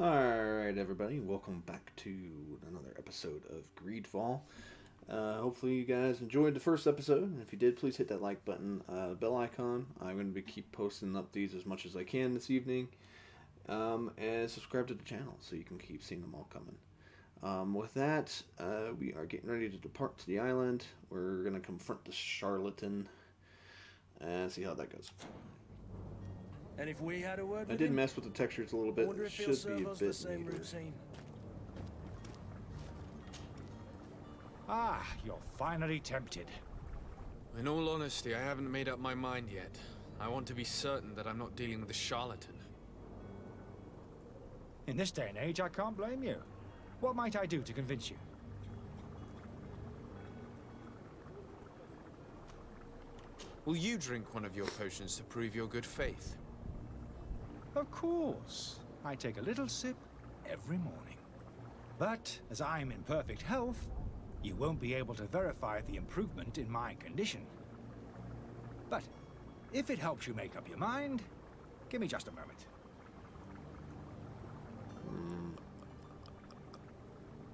Alright everybody, welcome back to another episode of Greedfall. Hopefully you guys enjoyed the first episode, and if you did, please hit that like button, bell icon. I'm going to keep posting up these as much as I can this evening, and subscribe to the channel so you can keep seeing them all coming. With that, we are getting ready to depart to the island. We're going to confront the charlatan and see how that goes. And if we had a word, I did mess with the textures a little bit. It should be a bit neater. Ah, you're finally tempted. In all honesty, I haven't made up my mind yet. I want to be certain that I'm not dealing with a charlatan. In this day and age, I can't blame you. What might I do to convince you? Will you drink one of your potions to prove your good faith? Of course. I take a little sip every morning. But as I'm in perfect health, you won't be able to verify the improvement in my condition. But if it helps you make up your mind, give me just a moment.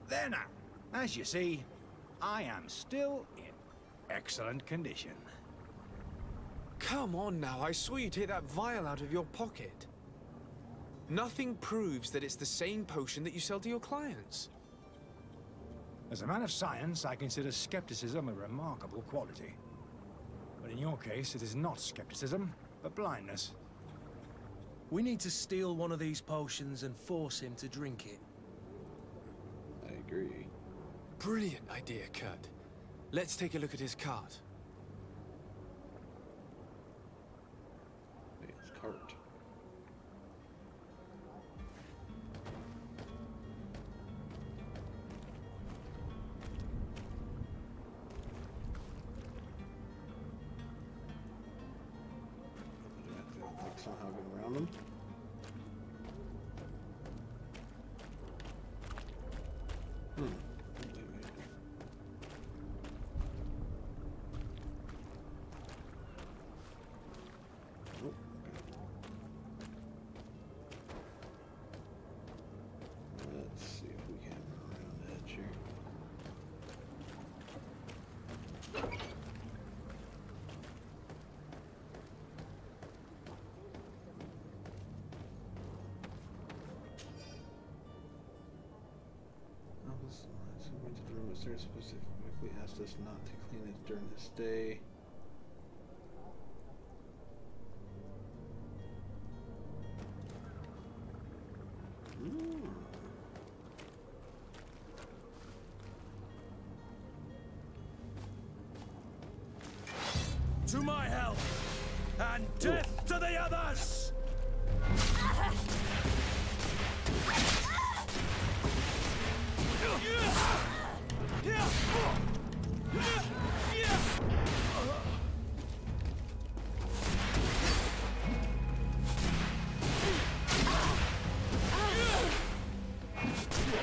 There now. As you see, I am still in excellent condition. Come on now, I saw you take that vial out of your pocket. Nothing proves that it's the same potion that you sell to your clients. As a man of science, I consider skepticism a remarkable quality. But in your case, it is not skepticism, but blindness. We need to steal one of these potions and force him to drink it. I agree. Brilliant idea, Kurt. Let's take a look at his cart. His cart. Somehow get around them. Oh, okay. Let's see if we can run around the edge here. Specifically asked us not to clean it during this day. To my help, and death to the others.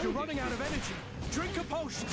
You're running out of energy. Drink a potion.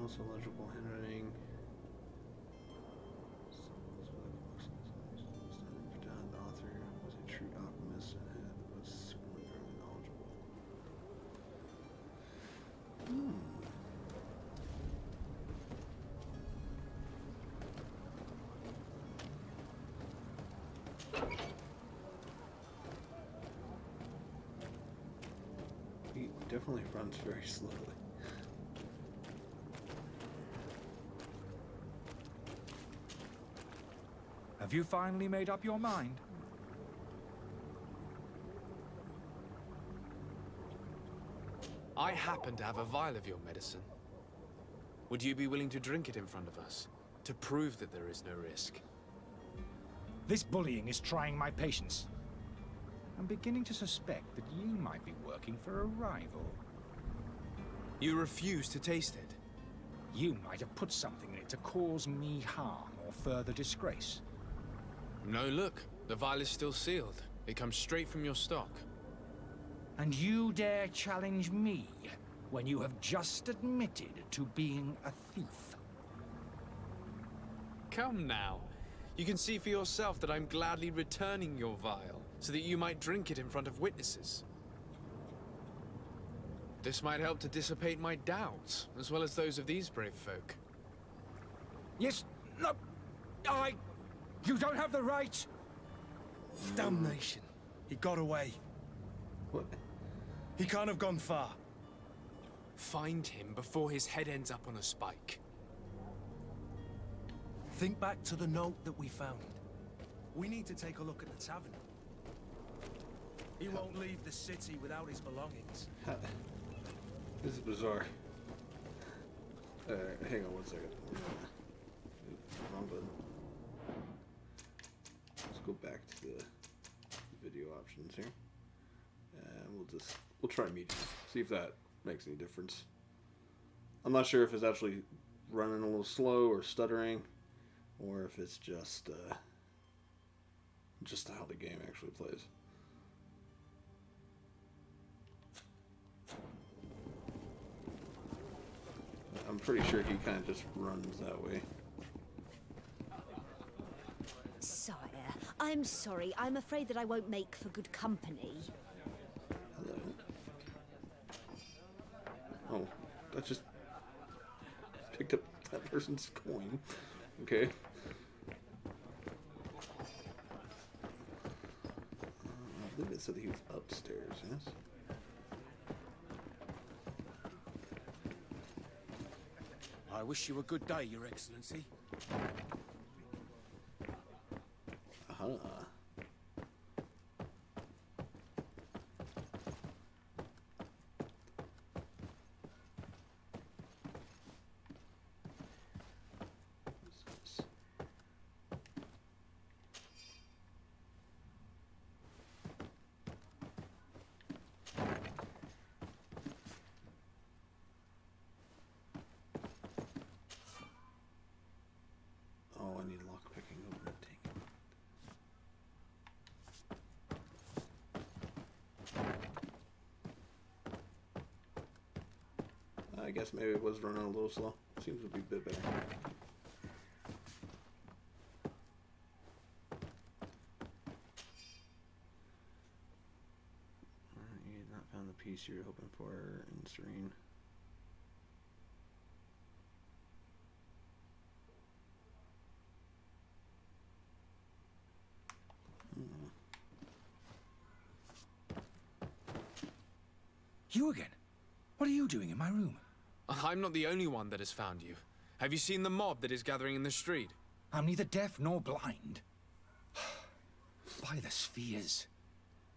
Also legible handwriting. The author was a true alchemist and was supernaturally knowledgeable. He definitely runs very slowly. Have you finally made up your mind? I happen to have a vial of your medicine. Would you be willing to drink it in front of us, to prove that there is no risk? This bullying is trying my patience. I'm beginning to suspect that you might be working for a rival. You refuse to taste it. You might have put something in it to cause me harm or further disgrace. No, look. The vial is still sealed. It comes straight from your stock. And you dare challenge me when you have just admitted to being a thief? Come now. You can see for yourself that I'm gladly returning your vial so that you might drink it in front of witnesses. This might help to dissipate my doubts, as well as those of these brave folk. Yes, no, you don't have the right! Damnation. He got away. What? He can't have gone far. Find him before his head ends up on a spike. Think back to the note that we found. We need to take a look at the tavern. He won't leave the city without his belongings. This is bizarre. Hang on one second. Wrong button. Let's go back to the video options here. And we'll try meat. See if that makes any difference. I'm not sure if it's actually running a little slow or stuttering, or if it's just how the game actually plays. I'm pretty sure he kind of just runs that way. Sire, I'm sorry. I'm afraid that I won't make for good company. Hello. Oh, that just picked up that person's coin. Okay. I believe it said that he was upstairs, yes? I wish you a good day, Your Excellency. Uh-huh. I guess maybe it was running a little slow. Seems to be a bit better. Alright, you did not find the piece you were hoping for in Serene. You again? What are you doing in my room? I'm not the only one that has found you. Have you seen the mob that is gathering in the street? I'm neither deaf nor blind. By the spheres.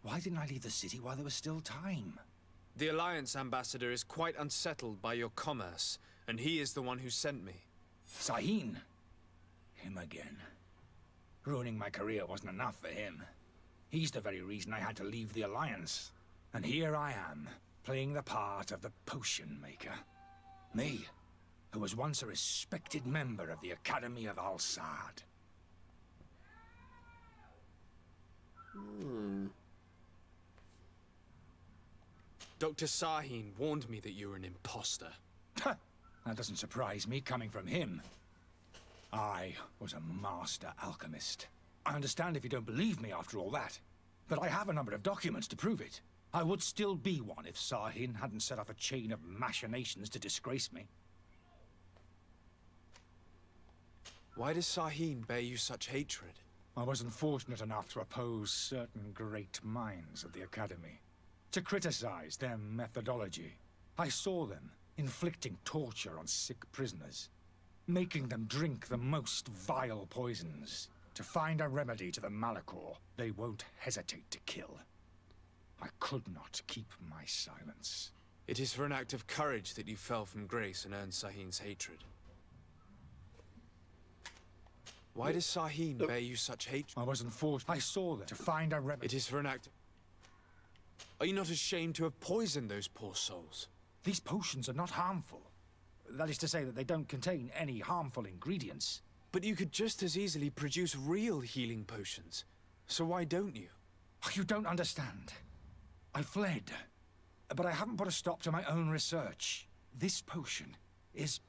Why didn't I leave the city while there was still time? The Alliance ambassador is quite unsettled by your commerce, and he is the one who sent me. Sahin! Him again. Ruining my career wasn't enough for him. He's the very reason I had to leave the Alliance. And here I am, playing the part of the potion maker. Me, who was once a respected member of the Academy of Alsad. Dr. Sahin warned me that you were an imposter. That doesn't surprise me, coming from him. I was a master alchemist. I understand if you don't believe me after all that, but I have a number of documents to prove it. I would still be one if Sahin hadn't set up a chain of machinations to disgrace me. Why does Sahin bear you such hatred? I wasn't fortunate enough to oppose certain great minds of the Academy, to criticize their methodology. I saw them inflicting torture on sick prisoners, making them drink the most vile poisons. To find a remedy to the Malachor, they won't hesitate to kill. I could not keep my silence. It is for an act of courage that you fell from grace and earned Sahin's hatred. Why does Sahin bear you such hatred? I wasn't forced. I saw that. To find a remedy. It is for an act... Are you not ashamed to have poisoned those poor souls? These potions are not harmful. That is to say that they don't contain any harmful ingredients. But you could just as easily produce real healing potions. So why don't you? You don't understand. I fled. But I haven't put a stop to my own research. This potion is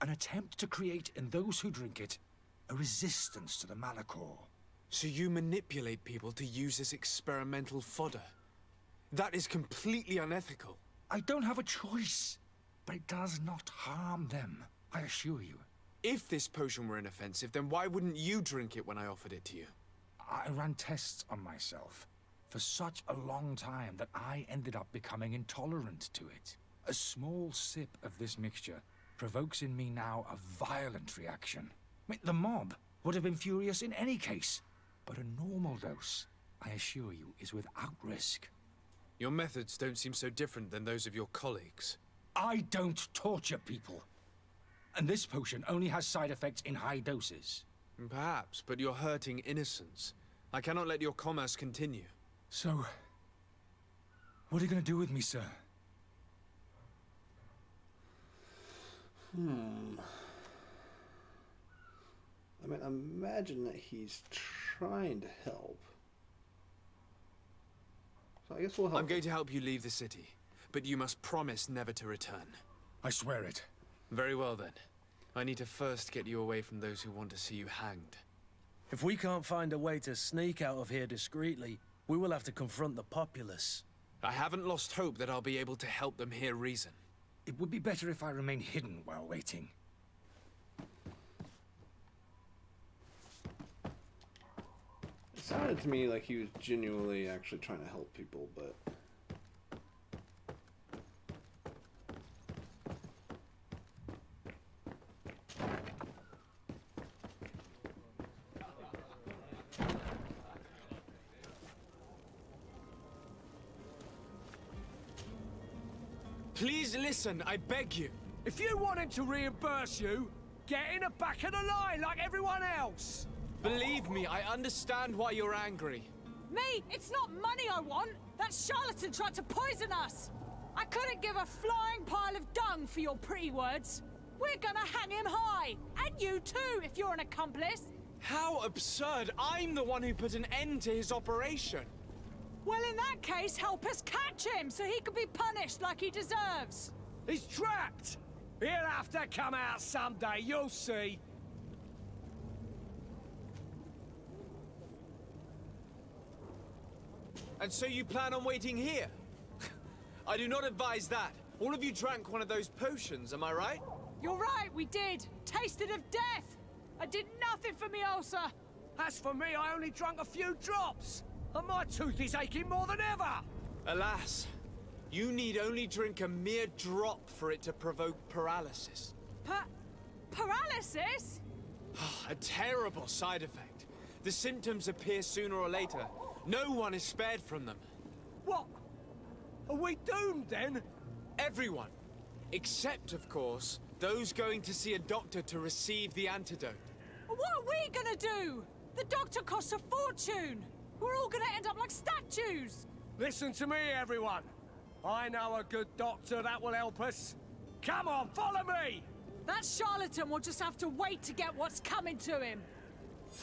an attempt to create in those who drink it a resistance to the Malachor. So you manipulate people to use this experimental fodder. That is completely unethical. I don't have a choice, but it does not harm them, I assure you. If this potion were inoffensive, then why wouldn't you drink it when I offered it to you? I ran tests on myself for such a long time that I ended up becoming intolerant to it. A small sip of this mixture provokes in me now a violent reaction. I mean, the mob would have been furious in any case, but a normal dose, I assure you, is without risk. Your methods don't seem so different than those of your colleagues. I don't torture people. And this potion only has side effects in high doses. Perhaps, but you're hurting innocence. I cannot let your commerce continue. So, what are you going to do with me, sir? I mean, imagine that he's trying to help. So I guess we'll help. I'm going to help you leave the city, but you must promise never to return. I swear it. Very well, then. I need to first get you away from those who want to see you hanged. If we can't find a way to sneak out of here discreetly, we will have to confront the populace. I haven't lost hope that I'll be able to help them hear reason. It would be better if I remain hidden while waiting. It sounded to me like he was genuinely actually trying to help people, but... Please listen, I beg you. If you want him to reimburse you, get in the back of the line like everyone else. Believe me, I understand why you're angry. Me? It's not money I want. That charlatan tried to poison us. I couldn't give a flying pile of dung for your pretty words. We're gonna hang him high. And you too, if you're an accomplice. How absurd. I'm the one who put an end to his operation. Well, in that case, help us catch him so he can be punished like he deserves. He's trapped. He'll have to come out someday, you'll see. And so you plan on waiting here? I do not advise that. All of you drank one of those potions, am I right? You're right, we did. Tasted of death. I did nothing for me ulcer. As for me, I only drank a few drops. And my tooth is aching more than ever! Alas, you need only drink a mere drop for it to provoke paralysis. Paralysis? A terrible side effect. The symptoms appear sooner or later. No one is spared from them. What? Are we doomed then? Everyone. Except, of course, those going to see a doctor to receive the antidote. What are we gonna do? The doctor costs a fortune! We're all gonna end up like statues! Listen to me, everyone! I know a good doctor that will help us. Come on, follow me! That charlatan will just have to wait to get what's coming to him.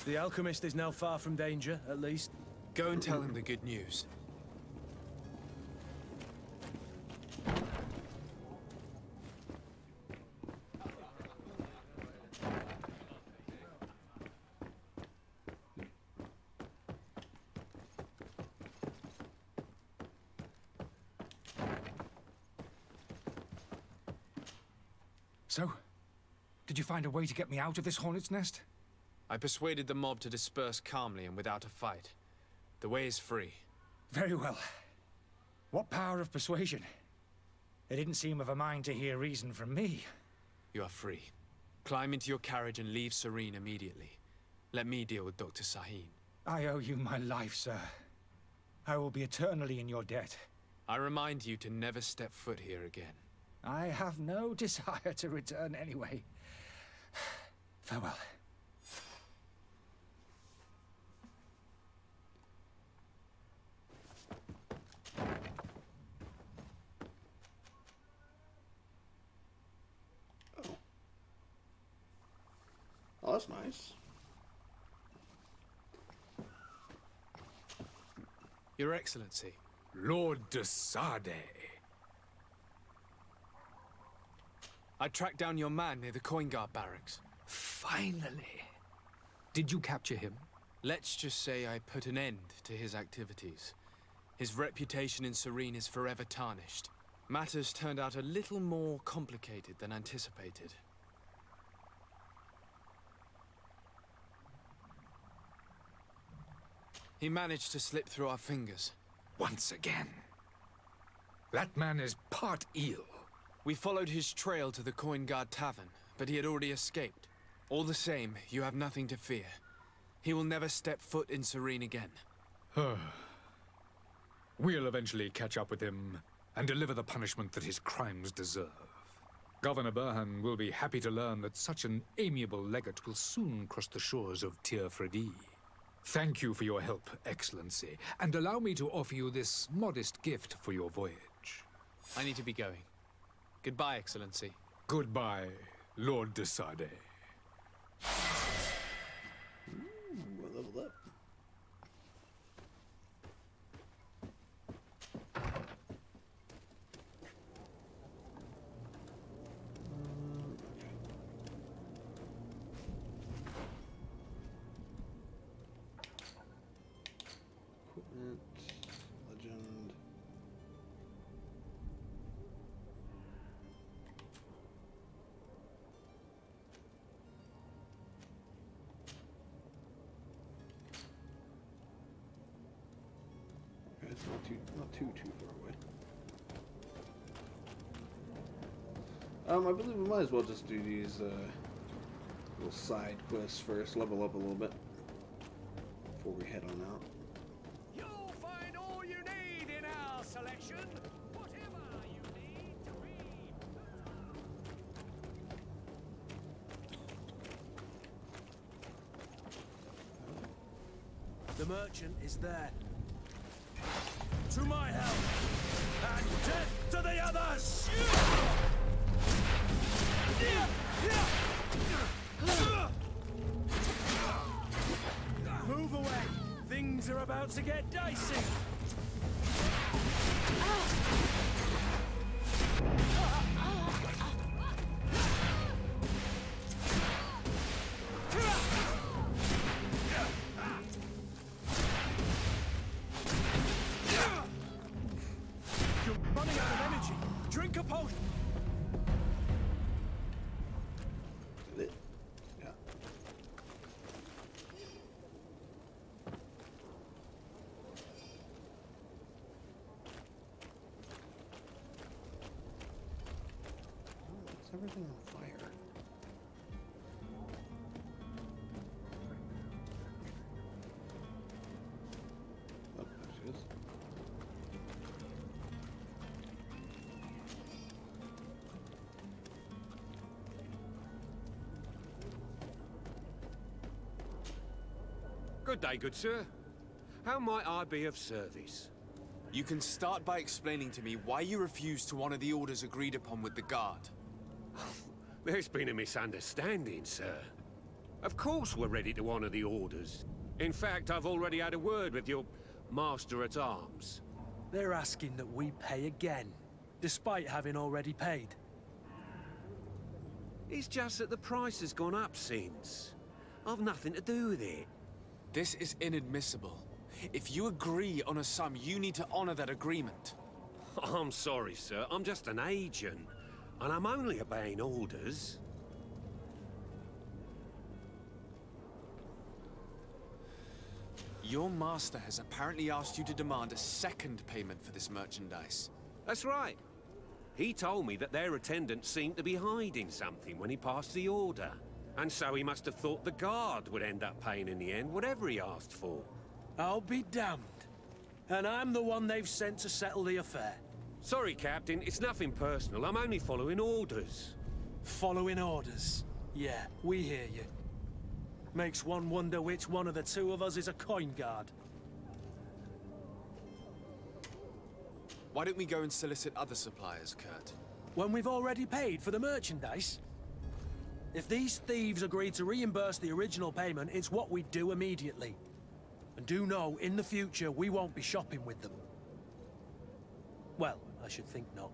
The alchemist is now far from danger, at least. Go and tell him the good news. So, did you find a way to get me out of this hornet's nest? I persuaded the mob to disperse calmly and without a fight. The way is free. Very well. What power of persuasion? They didn't seem of a mind to hear reason from me. You are free. Climb into your carriage and leave Serene immediately. Let me deal with Dr. Sahin. I owe you my life, sir. I will be eternally in your debt. I remind you to never step foot here again. I have no desire to return anyway. Farewell. Oh, that's nice. Your Excellency. Lord de Sardet. I tracked down your man near the Coin Guard barracks. Finally! Did you capture him? Let's just say I put an end to his activities. His reputation in Cyrene is forever tarnished. Matters turned out a little more complicated than anticipated. He managed to slip through our fingers. Once again. That man is part eel. We followed his trail to the Coin Guard Tavern, but he had already escaped. All the same, you have nothing to fear. He will never step foot in Serene again. We'll eventually catch up with him and deliver the punishment that his crimes deserve. Governor Burhan will be happy to learn that such an amiable legate will soon cross the shores of Téir Fradí. Thank you for your help, Excellency, and allow me to offer you this modest gift for your voyage. I need to be going. Goodbye, Excellency. Goodbye, Lord de Sardet. We'll level up. Not too far away. I believe we might as well just do these little side quests first, level up a little bit before we head on out. You'll find all you need in our selection. Whatever you need to read. The merchant is there. To my help, and death to the others! Move away! Things are about to get dicey! Everything on fire. Oh, there she is. Good day, good sir. How might I be of service? You can start by explaining to me why you refuse to honor the orders agreed upon with the guard. There's been a misunderstanding, sir. Of course we're ready to honor the orders. In fact, I've already had a word with your master-at-arms. They're asking that we pay again, despite having already paid. It's just that the price has gone up since. I've nothing to do with it. This is inadmissible. If you agree on a sum, you need to honor that agreement. I'm sorry, sir. I'm just an agent. And I'm only obeying orders. Your master has apparently asked you to demand a second payment for this merchandise. That's right. He told me that their attendant seemed to be hiding something when he passed the order. And so he must have thought the guard would end up paying in the end, whatever he asked for. I'll be damned. and I'm the one they've sent to settle the affair. Sorry, Captain, it's nothing personal. I'm only following orders. Following orders? Yeah, we hear you. Makes one wonder which one of the two of us is a coin guard. Why don't we go and solicit other suppliers, Kurt? When we've already paid for the merchandise? If these thieves agree to reimburse the original payment, it's what we do immediately. And do know, in the future, we won't be shopping with them. Well, I should think not.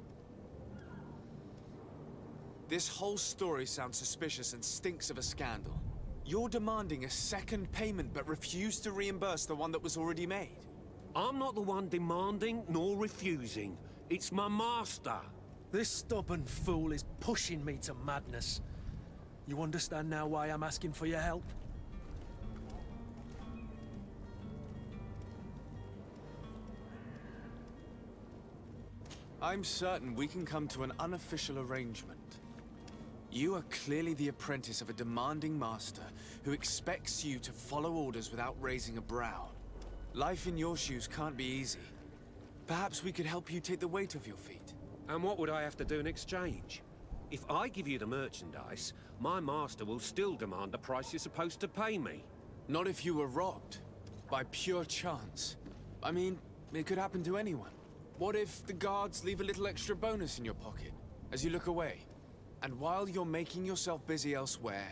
This whole story sounds suspicious and stinks of a scandal. You're demanding a second payment, but refuse to reimburse the one that was already made. I'm not the one demanding nor refusing. It's my master. This stubborn fool is pushing me to madness. You understand now why I'm asking for your help? I'm certain we can come to an unofficial arrangement. You are clearly the apprentice of a demanding master who expects you to follow orders without raising a brow. Life in your shoes can't be easy. Perhaps we could help you take the weight off your feet. And what would I have to do in exchange? If I give you the merchandise, my master will still demand the price you're supposed to pay me. Not if you were robbed. By pure chance. I mean, it could happen to anyone. What if the guards leave a little extra bonus in your pocket as you look away? And while you're making yourself busy elsewhere,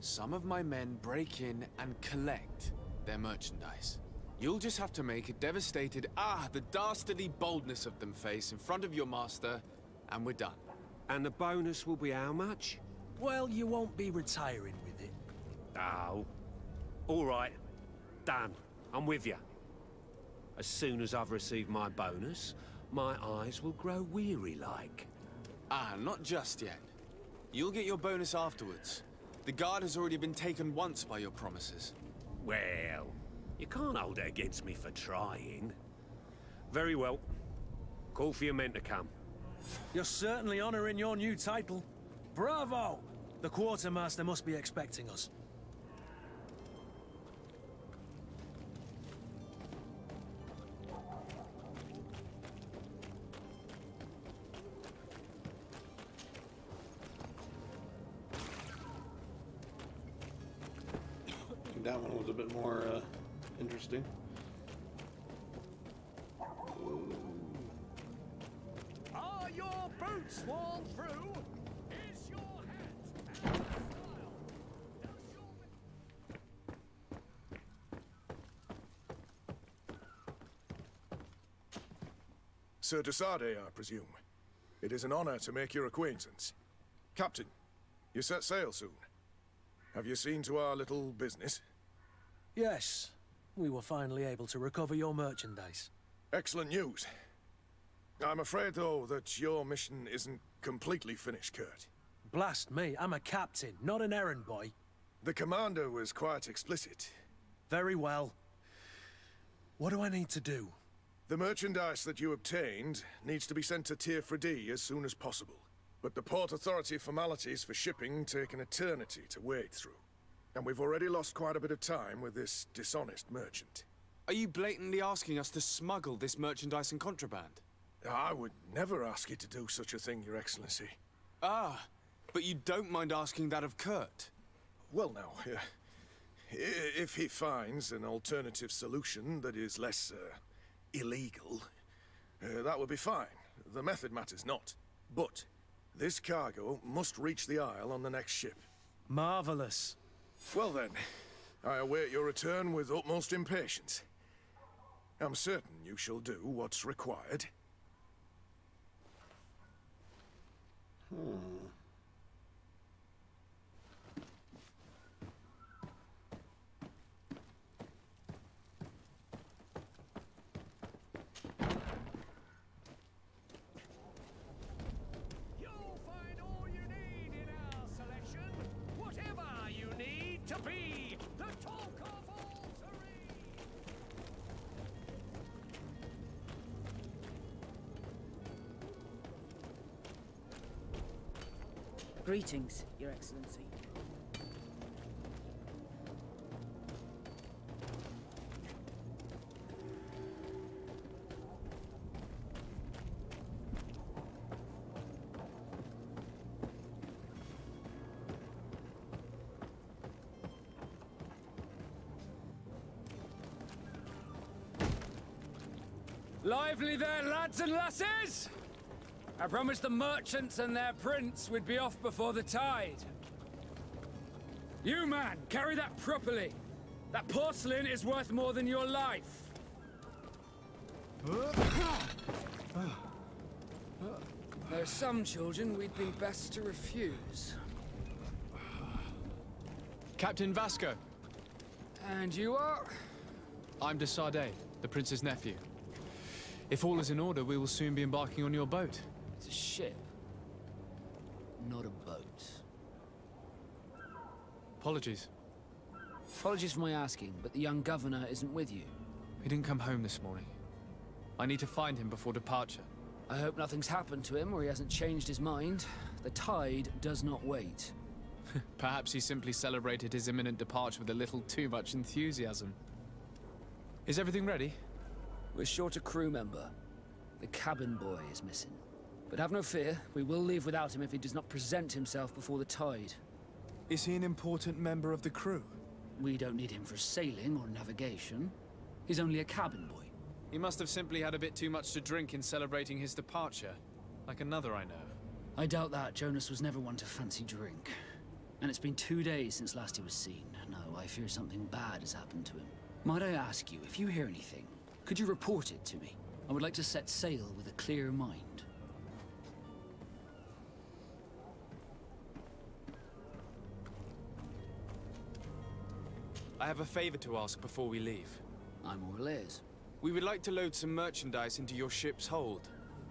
some of my men break in and collect their merchandise. You'll just have to make a devastated, the dastardly boldness of them face in front of your master, and we're done. And the bonus will be how much? Well, you won't be retiring with it. Oh. All right. Dan, I'm with you. As soon as I've received my bonus, my eyes will grow weary-like. Not just yet. You'll get your bonus afterwards. The guard has already been taken once by your promises. Well, you can't hold it against me for trying. Very well. Call for your men to come. You're certainly honoring your new title. Bravo! The quartermaster must be expecting us. That one was a bit more interesting. Are your boots worn through? Is your hat and style? Does your... Sir de Sardet, I presume. It is an honor to make your acquaintance. Captain, you set sail soon. Have you seen to our little business? Yes. We were finally able to recover your merchandise. Excellent news. I'm afraid, though, that your mission isn't completely finished, Kurt. Blast me, I'm a captain, not an errand boy. The commander was quite explicit. Very well. What do I need to do? The merchandise that you obtained needs to be sent to Téir Fradí as soon as possible. But the Port Authority formalities for shipping take an eternity to wade through. And we've already lost quite a bit of time with this dishonest merchant. Are you blatantly asking us to smuggle this merchandise and contraband? I would never ask you to do such a thing, Your Excellency. But you don't mind asking that of Kurt? Well, now, if he finds an alternative solution that is less illegal, that would be fine. The method matters not. But this cargo must reach the Isle on the next ship. Marvelous. Well then, I await your return with utmost impatience. I'm certain you shall do what's required. Greetings, Your Excellency. Lively there, lads and lasses! I promised the merchants and their prince we'd be off before the tide. You man, carry that properly. That porcelain is worth more than your life. There are some children we'd be best to refuse. Captain Vasco. And you are? I'm de Sardet, the prince's nephew. If all is in order, we will soon be embarking on your boat. It's a ship, not a boat. Apologies. Apologies for my asking, but the young governor isn't with you. He didn't come home this morning. I need to find him before departure. I hope nothing's happened to him or he hasn't changed his mind. The tide does not wait. Perhaps he simply celebrated his imminent departure with a little too much enthusiasm. Is everything ready? We're short a crew member. The cabin boy is missing. But have no fear, we will leave without him if he does not present himself before the tide. Is he an important member of the crew? We don't need him for sailing or navigation. He's only a cabin boy. He must have simply had a bit too much to drink in celebrating his departure. Like another I know. I doubt that. Jonas was never one to fancy drink. And it's been 2 days since last he was seen. No, I fear something bad has happened to him. Might I ask you, if you hear anything, could you report it to me? I would like to set sail with a clear mind. I have a favor to ask before we leave. I'm Orlais. We would like to load some merchandise into your ship's hold.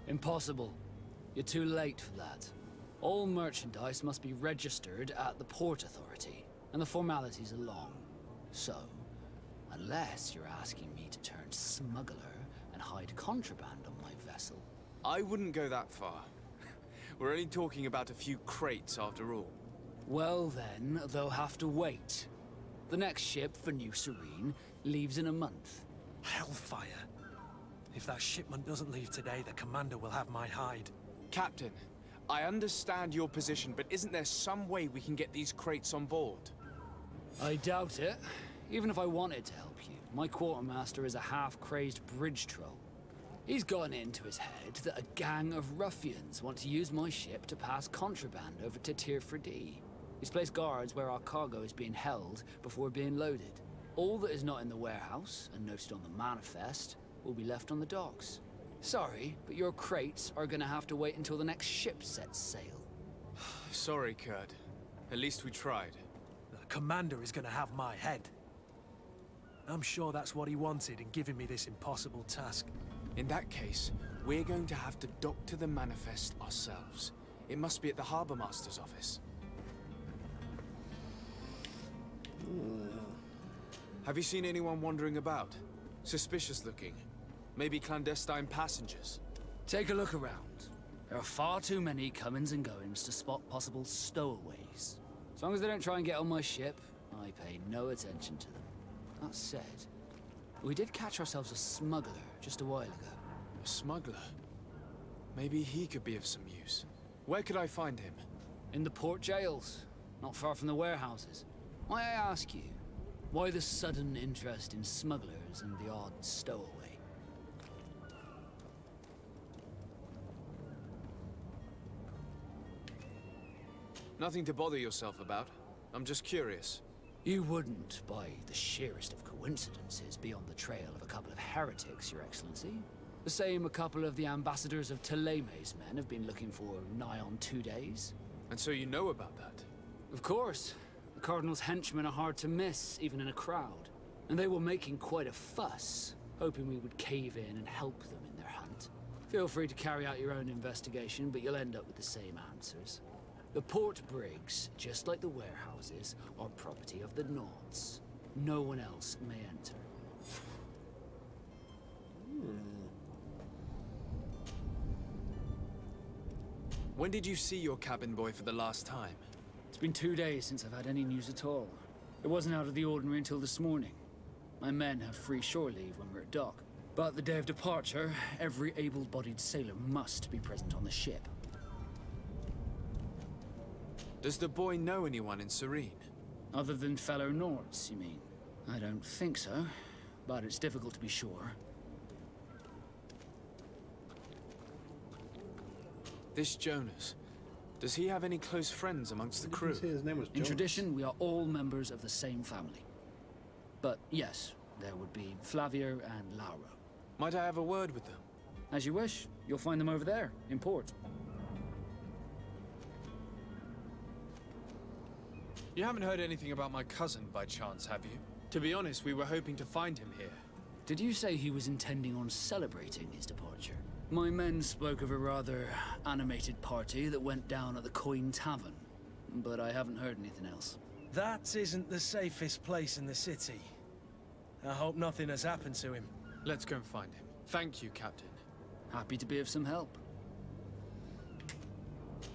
Impossible. You're too late for that. All merchandise must be registered at the Port Authority, and the formalities are long. So, unless you're asking me to turn smuggler and hide contraband on my vessel. I wouldn't go that far. We're only talking about a few crates after all. Well then, they'll have to wait. The next ship for New Cyrene leaves in a month. Hellfire! If that shipment doesn't leave today, the commander will have my hide. Captain, I understand your position, but isn't there some way we can get these crates on board? I doubt it. Even if I wanted to help you, my quartermaster is a half-crazed bridge troll. He's gotten into his head that a gang of ruffians want to use my ship to pass contraband over to Téir Fradí. He's placed guards where our cargo is being held before being loaded. All that is not in the warehouse, and noted on the manifest, will be left on the docks. Sorry, but your crates are gonna have to wait until the next ship sets sail. Sorry, Kurd. At least we tried. The commander is gonna have my head. I'm sure that's what he wanted in giving me this impossible task. In that case, we're going to have to doctor the manifest ourselves. It must be at the harbour master's office. Ooh. Have you seen anyone wandering about? Suspicious looking. Maybe clandestine passengers. Take a look around. There are far too many comings and goings to spot possible stowaways. As long as they don't try and get on my ship, I pay no attention to them. That said, we did catch ourselves a smuggler just a while ago. A smuggler? Maybe he could be of some use. Where could I find him? In the port jails, not far from the warehouses. Might I ask you, why the sudden interest in smugglers and the odd stowaway? Nothing to bother yourself about. I'm just curious. You wouldn't, by the sheerest of coincidences, be on the trail of a couple of heretics, Your Excellency. The same a couple of the ambassadors of Teleme's men have been looking for nigh on 2 days. And so you know about that? Of course. The Cardinal's henchmen are hard to miss, even in a crowd. And they were making quite a fuss, hoping we would cave in and help them in their hunt. Feel free to carry out your own investigation, but you'll end up with the same answers. The port brigs, just like the warehouses, are property of the Nords. No one else may enter. When did you see your cabin boy for the last time? It's been 2 days since I've had any news at all. It wasn't out of the ordinary until this morning. My men have free shore leave when we're at dock. But the day of departure, every able-bodied sailor must be present on the ship. Does the boy know anyone in Cyrene? Other than fellow Nords, you mean? I don't think so, but it's difficult to be sure. This Jonas, does he have any close friends amongst the crew? His name was Jonas. In tradition, we are all members of the same family. But yes, there would be Flavio and Laura. Might I have a word with them? As you wish. You'll find them over there, in port. You haven't heard anything about my cousin, by chance, have you? To be honest, we were hoping to find him here. Did you say he was intending on celebrating his departure? My men spoke of a rather animated party that went down at the Coin Tavern, but I haven't heard anything else. That isn't the safest place in the city. I hope nothing has happened to him. Let's go and find him. Thank you, Captain. Happy to be of some help.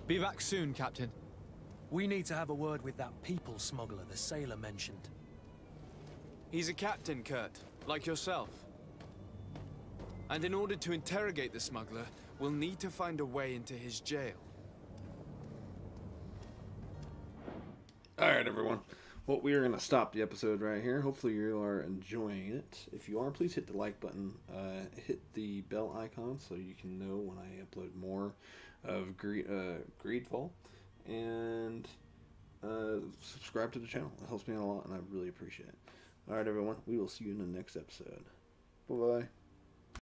Be back soon, Captain. We need to have a word with that people smuggler the sailor mentioned. He's a captain, Kurt, like yourself. And in order to interrogate the smuggler, we'll need to find a way into his jail. Alright, everyone. Well, we are going to stop the episode right here. Hopefully you are enjoying it. If you are, please hit the like button. Hit the bell icon so you can know when I upload more of Greedfall. And subscribe to the channel. It helps me out a lot, and I really appreciate it. Alright, everyone. We will see you in the next episode. Bye-bye.